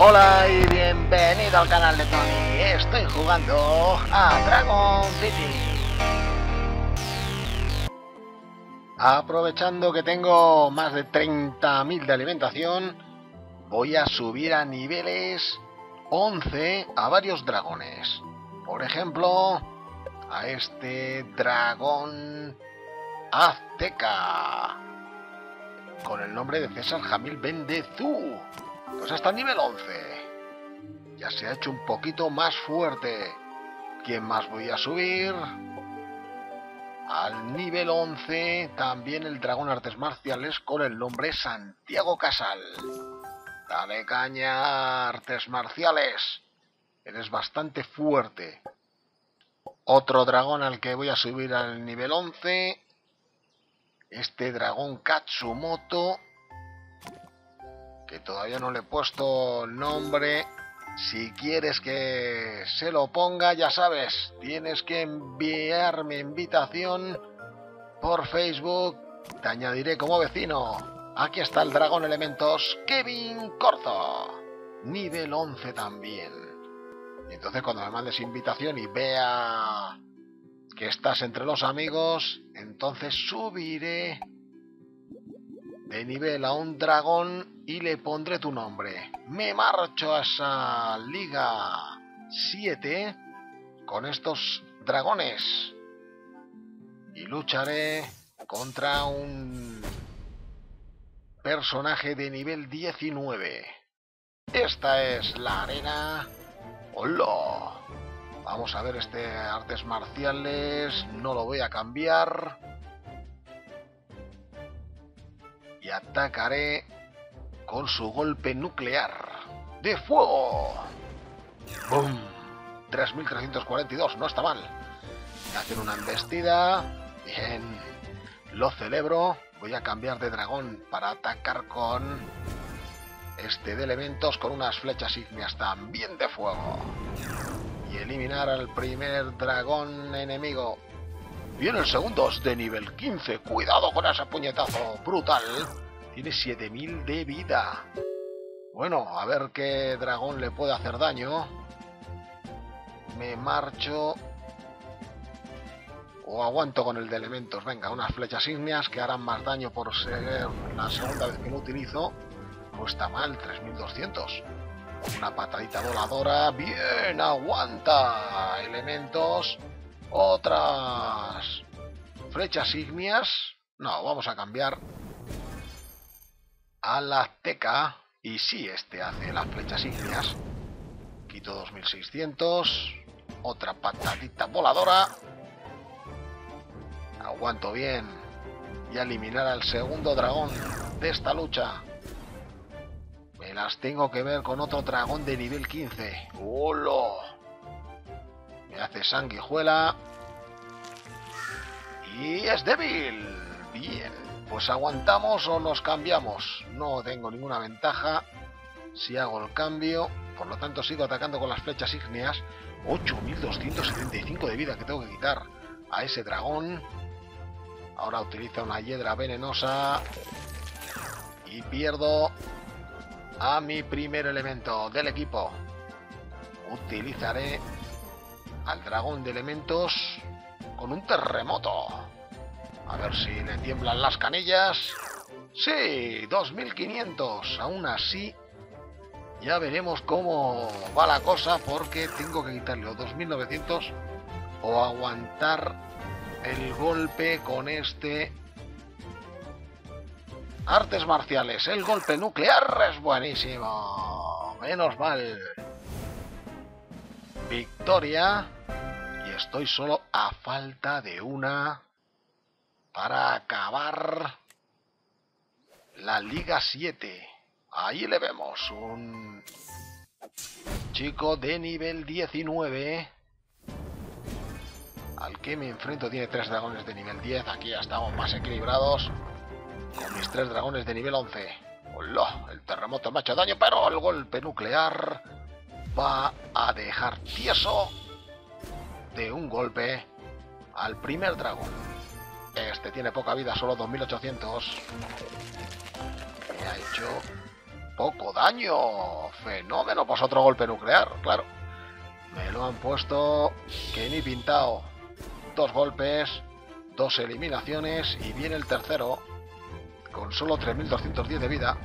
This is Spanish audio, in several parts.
Hola y bienvenido al canal de Tony. Estoy jugando a Dragon City. Aprovechando que tengo más de 30.000 de alimentación, voy a subir a niveles 11 a varios dragones. Por ejemplo, a este dragón azteca, con el nombre de César Jamil Bendezú. Pues hasta nivel 11. Ya se ha hecho un poquito más fuerte. ¿Quién más voy a subir? Al nivel 11 también el dragón artes marciales con el nombre Santiago Casal. Dale caña, artes marciales. Eres bastante fuerte. Otro dragón al que voy a subir al nivel 11. Este dragón Katsumoto, que todavía no le he puesto nombre. Si quieres que se lo ponga, ya sabes, tienes que enviarme invitación por Facebook. Te añadiré como vecino. Aquí está el dragón elementos Kevin Corzo, nivel 11 también. Y entonces cuando me mandes invitación y vea que estás entre los amigos, entonces subiré de nivel a un dragón y le pondré tu nombre. Me marcho a esa liga 7 con estos dragones y lucharé contra un personaje de nivel 19. Esta es la arena. ¡Hola! Vamos a ver este artes marciales. No lo voy a cambiar. Y atacaré con su golpe nuclear de fuego. ¡Bum! 3.342, no está mal. Hacen una embestida. Bien, lo celebro. Voy a cambiar de dragón para atacar con este de elementos con unas flechas ígneas también de fuego. Y eliminar al primer dragón enemigo. Viene el segundo, es de nivel 15. Cuidado con ese puñetazo brutal. Tiene 7.000 de vida. Bueno, a ver qué dragón le puede hacer daño. Me marcho. O aguanto con el de elementos. Venga, unas flechas ígneas que harán más daño por ser la segunda vez que lo utilizo. No está mal, 3.200. Una patadita voladora. Bien, aguanta. Elementos. Otras flechas ígneas. No, vamos a cambiar a la azteca. Y si este hace las flechas ígneas, quito 2600. Otra patadita voladora. Aguanto bien. Y eliminar al segundo dragón de esta lucha. Me las tengo que ver con otro dragón de nivel 15. ¡Hola! Me hace sanguijuela. Y es débil. Bien. Pues aguantamos o nos cambiamos. No tengo ninguna ventaja si hago el cambio. Por lo tanto sigo atacando con las flechas ígneas. 8.275 de vida que tengo que quitar a ese dragón. Ahora utiliza una hiedra venenosa. Y pierdo a mi primer elemento del equipo. Utilizaré al dragón de elementos con un terremoto. A ver si le tiemblan las canillas. Sí, 2500. Aún así, ya veremos cómo va la cosa, porque tengo que quitarle los 2900 o aguantar el golpe con este artes marciales. El golpe nuclear es buenísimo. Menos mal. Victoria. Y estoy solo a falta de una para acabar la Liga 7. Ahí le vemos un chico de nivel 19 al que me enfrento. Tiene 3 dragones de nivel 10. Aquí ya estamos más equilibrados con mis 3 dragones de nivel 11. ¡Hola! El terremoto me ha hecho daño, pero el golpe nuclear va a dejar tieso de un golpe al primer dragón. Este tiene poca vida, solo 2800. Me ha hecho Poco daño. Fenómeno, pues otro golpe nuclear, claro. Me lo han puesto que ni pintado. Dos golpes, dos eliminaciones y viene el tercero. Con solo 3210 de vida.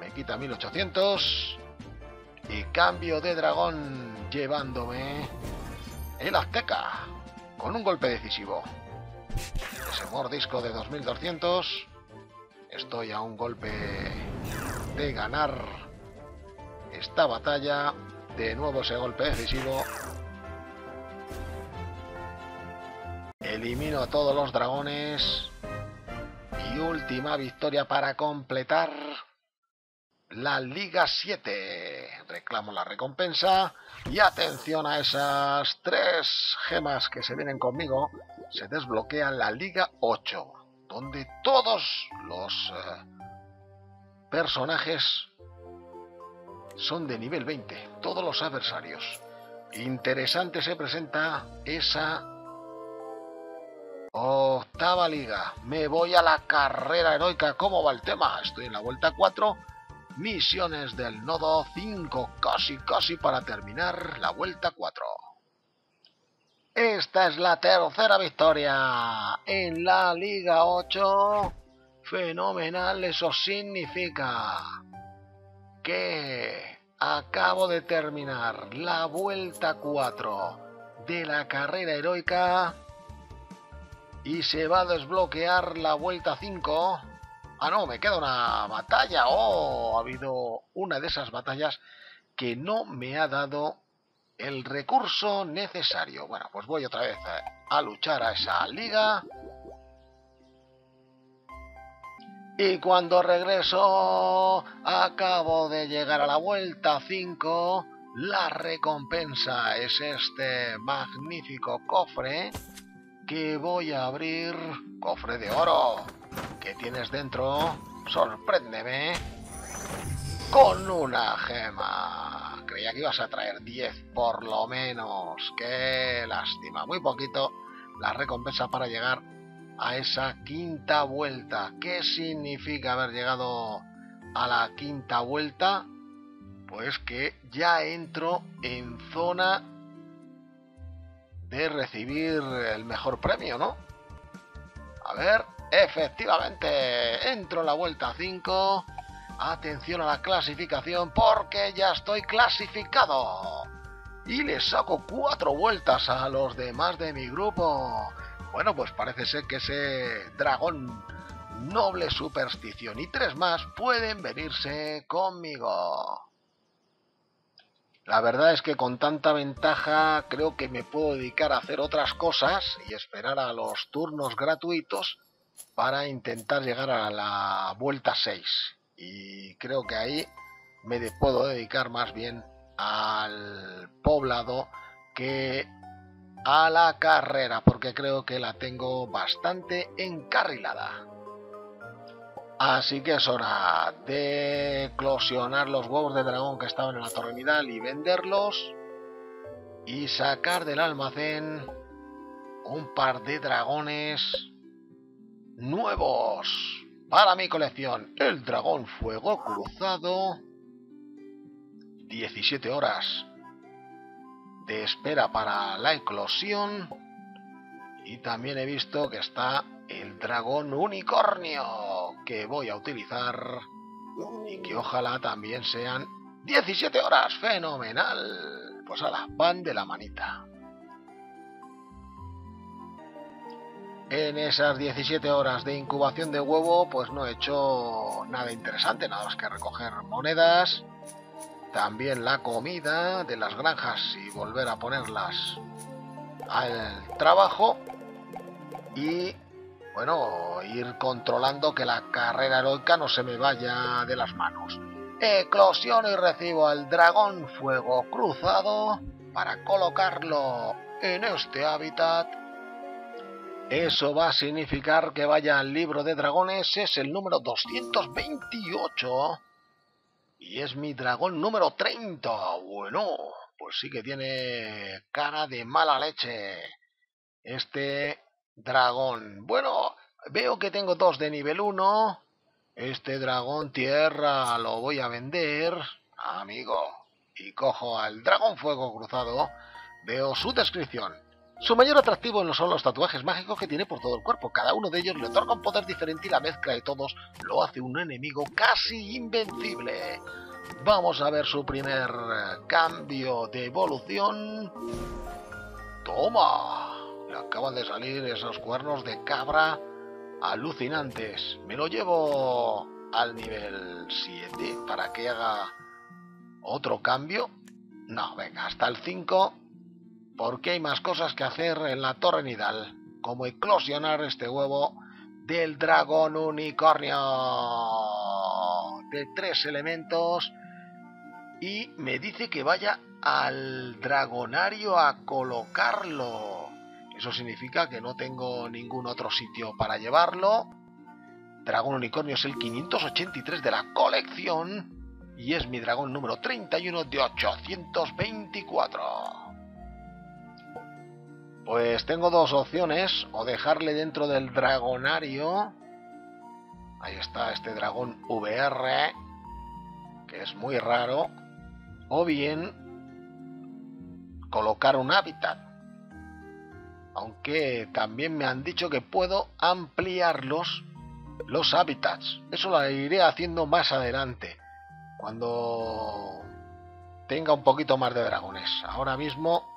Me quita 1800. Y cambio de dragón llevándome el Azteca. Con un golpe decisivo. Ese mordisco de 2200. Estoy a un golpe de ganar esta batalla. De nuevo ese golpe decisivo. Elimino a todos los dragones. Y última victoria para completar la Liga 7. Reclamo la recompensa. Y atención a esas tres gemas que se vienen conmigo. Se desbloquea la Liga 8. Donde todos los personajes son de nivel 20. Todos los adversarios. Interesante se presenta esa octava liga. Me voy a la carrera heroica. ¿Cómo va el tema? Estoy en la vuelta 4. Misiones del nodo 5, casi para terminar la vuelta 4. Esta es la tercera victoria en la Liga 8. Fenomenal, eso significa que acabo de terminar la vuelta 4 de la carrera heroica y se va a desbloquear la vuelta 5. Ah, no, me queda una batalla. Oh, ha habido una de esas batallas que no me ha dado el recurso necesario. Bueno, pues voy otra vez a luchar a esa liga. Y cuando regreso, acabo de llegar a la vuelta 5. La recompensa es este magnífico cofre que voy a abrir. Cofre de oro. ¿Qué tienes dentro? Sorpréndeme. Con una gema. Creía que ibas a traer 10 por lo menos. Qué lástima. Muy poquito la recompensa para llegar a esa quinta vuelta. ¿Qué significa haber llegado a la quinta vuelta? Pues que ya entro en zona de recibir el mejor premio, ¿no? A ver. Efectivamente, entro en la vuelta 5. Atención a la clasificación porque ya estoy clasificado. Y le saco 4 vueltas a los demás de mi grupo. Bueno, pues parece ser que ese dragón noble superstición y 3 más pueden venirse conmigo. La verdad es que con tanta ventaja creo que me puedo dedicar a hacer otras cosas y esperar a los turnos gratuitos para intentar llegar a la vuelta 6. Y creo que ahí me puedo dedicar más bien al poblado que a la carrera, porque creo que la tengo bastante encarrilada. Así que es hora de eclosionar los huevos de dragón que estaban en la torre Nidal y venderlos. Y sacar del almacén un par de dragones nuevos para mi colección. El dragón fuego cruzado. 17 horas de espera para la eclosión. Y también he visto que está el dragón unicornio, que voy a utilizar y que ojalá también sean 17 horas. Fenomenal. Pues ala, van de la manita. En esas 17 horas de incubación de huevo, pues no he hecho nada interesante, nada más que recoger monedas, también la comida de las granjas y volver a ponerlas al trabajo y, bueno, ir controlando que la carrera heroica no se me vaya de las manos. Eclosiono y recibo al dragón fuego cruzado para colocarlo en este hábitat. Eso va a significar que vaya al libro de dragones, es el número 228 y es mi dragón número 30. Bueno, pues sí que tiene cara de mala leche este dragón. Bueno, veo que tengo 2 de nivel 1 Este dragón tierra lo voy a vender, amigo. Y cojo al Dragon Fuego Cruzado. Veo su descripción. Su mayor atractivo no son los tatuajes mágicos que tiene por todo el cuerpo. Cada uno de ellos le otorga un poder diferente y la mezcla de todos lo hace un enemigo casi invencible. Vamos a ver su primer cambio de evolución. ¡Toma! Le acaban de salir esos cuernos de cabra alucinantes. Me lo llevo al nivel 7 para que haga otro cambio. No, venga, hasta el 5. Porque hay más cosas que hacer en la torre nidal, como eclosionar este huevo del dragón unicornio de 3 elementos. Y me dice que vaya al dragonario a colocarlo. Eso significa que no tengo ningún otro sitio para llevarlo. Dragón unicornio es el 583 de la colección y es mi dragón número 31 de 824. Pues tengo dos opciones, o dejarle dentro del dragonario. Ahí está este dragón VR, que es muy raro. O bien colocar un hábitat. Aunque también me han dicho que puedo ampliar los hábitats. Eso lo iré haciendo más adelante, cuando tenga un poquito más de dragones. Ahora mismo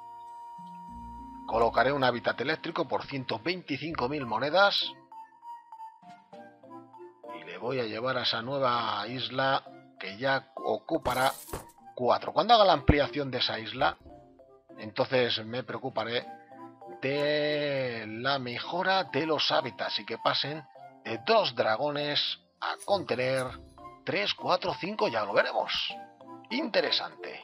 colocaré un hábitat eléctrico por 125.000 monedas. Y le voy a llevar a esa nueva isla que ya ocupará 4. Cuando haga la ampliación de esa isla, entonces me preocuparé de la mejora de los hábitats y que pasen de 2 dragones a contener 3, 4, 5, ya lo veremos. Interesante.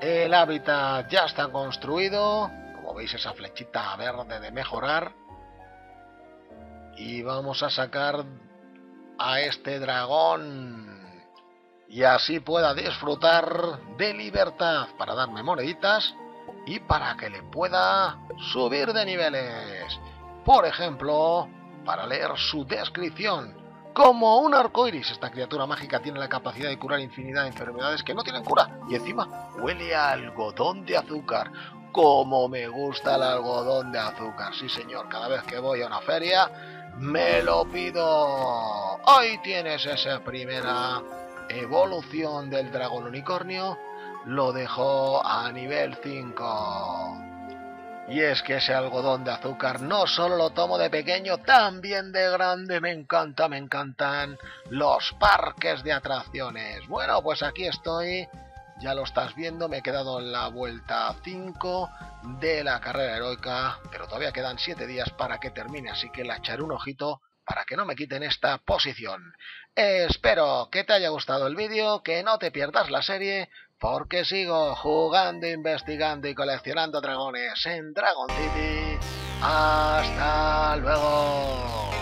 El hábitat ya está construido, como veis esa flechita verde de mejorar, y vamos a sacar a este dragón y así pueda disfrutar de libertad para darme moneditas y para que le pueda subir de niveles, por ejemplo, para leer su descripción. Como un arcoiris, esta criatura mágica tiene la capacidad de curar infinidad de enfermedades que no tienen cura. Y encima huele a algodón de azúcar. Como me gusta el algodón de azúcar. Sí señor, cada vez que voy a una feria me lo pido. Ahí tienes esa primera evolución del dragón unicornio. Lo dejo a nivel 5. Y es que ese algodón de azúcar no solo lo tomo de pequeño, también de grande. Me encanta, me encantan los parques de atracciones. Bueno, pues aquí estoy. Ya lo estás viendo, me he quedado en la vuelta 5 de la carrera heroica. Pero todavía quedan 7 días para que termine, así que le echaré un ojito para que no me quiten esta posición. Espero que te haya gustado el vídeo, que no te pierdas la serie, porque sigo jugando, investigando y coleccionando dragones en Dragon City. ¡Hasta luego!